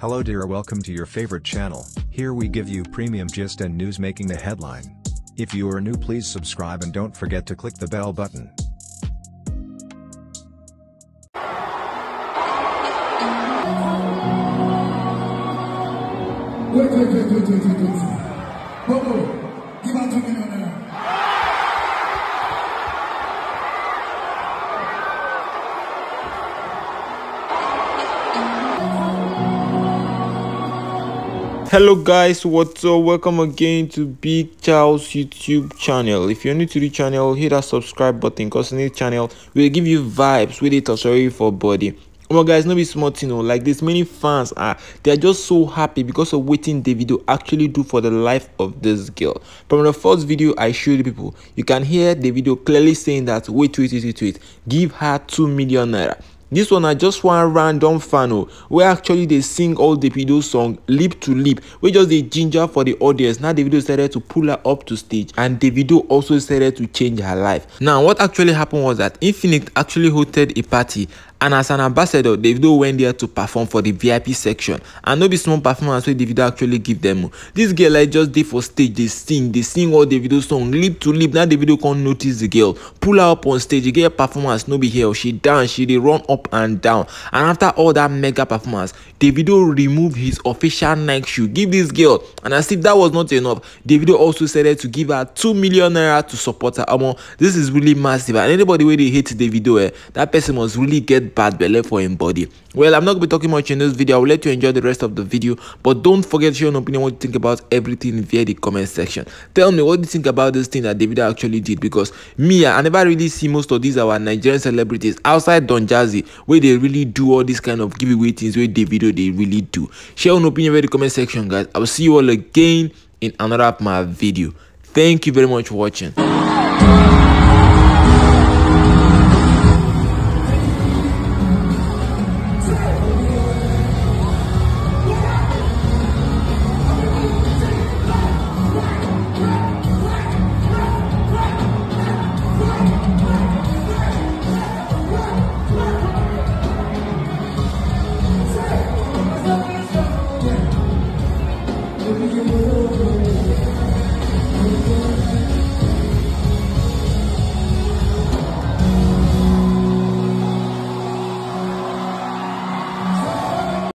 Hello dear, welcome to your favorite channel. Here we give you premium gist and news making the headline. If you are new, please subscribe and don't forget to click the bell button. Wait. Bobo, give out 2 million now. Hello guys, what's up? Welcome again to Big Charles YouTube channel. If you're new to the channel, hit that subscribe button, because in this channel we'll give you vibes with it or sorry for body. Well guys, no be smart, you know, like this many fans they are just so happy because of waiting Davido actually do for the life of this girl. From the first video I showed people, you can hear Davido clearly saying that wait, give her 2 million naira. This one I just one random fan where actually they sing all Davido song lip to lip, which just the ginger for the audience. Now Davido decided to pull her up to stage, and Davido also decided to change her life. Now what actually happened was that Infinix actually hosted a party, and as an ambassador, Davido went there to perform for the VIP section, and no be small performance where Davido actually give them. This girl like just did for stage, they sing all Davido song lip to lip. Now Davido can't notice the girl, pull her up on stage, you get a performance, no be here, she dance, she did run up and down. And after all that mega performance, Davido removed his official Nike shoe, give this girl, and as if that was not enough, Davido also decided to give her 2 million naira to support her. This is really massive, and anybody where they hate Davido, that person must really get bad belly for him body. Well, I'm not gonna be talking much in this video. I'll let you enjoy the rest of the video, but don't forget to share an opinion, what you think about everything via the comment section. Tell me what you think about this thing that Davido actually did, because me, I never really see most of these our Nigerian celebrities outside Don Jazzy where they really do all this kind of giveaway things where Davido they really do. Share an opinion in the comment section guys. I will see you all again in another of my video. Thank you very much for watching. Thank you.